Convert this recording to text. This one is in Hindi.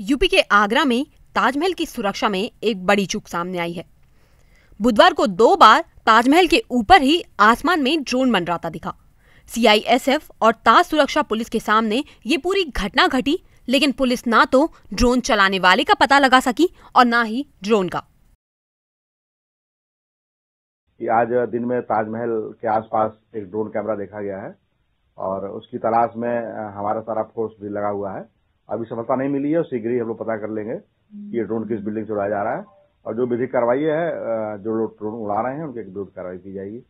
यूपी के आगरा में ताजमहल की सुरक्षा में एक बड़ी चूक सामने आई है। बुधवार को 2 बार ताजमहल के ऊपर ही आसमान में ड्रोन मंडराता दिखा। सीआईएसएफ और ताज सुरक्षा पुलिस के सामने ये पूरी घटना घटी, लेकिन पुलिस ना तो ड्रोन चलाने वाले का पता लगा सकी और ना ही ड्रोन का। आज दिन में ताजमहल के आसपास एक ड्रोन कैमरा देखा गया है और उसकी तलाश में हमारा सारा फोर्स भी लगा हुआ है। अभी सफलता नहीं मिली है, शीघ्र ही हम लोग पता कर लेंगे कि ये ड्रोन किस बिल्डिंग से उड़ाया जा रहा है और जो विधिक कार्रवाई है, जो लोग ड्रोन उड़ा रहे हैं उनके विरुद्ध कार्रवाई की जाएगी।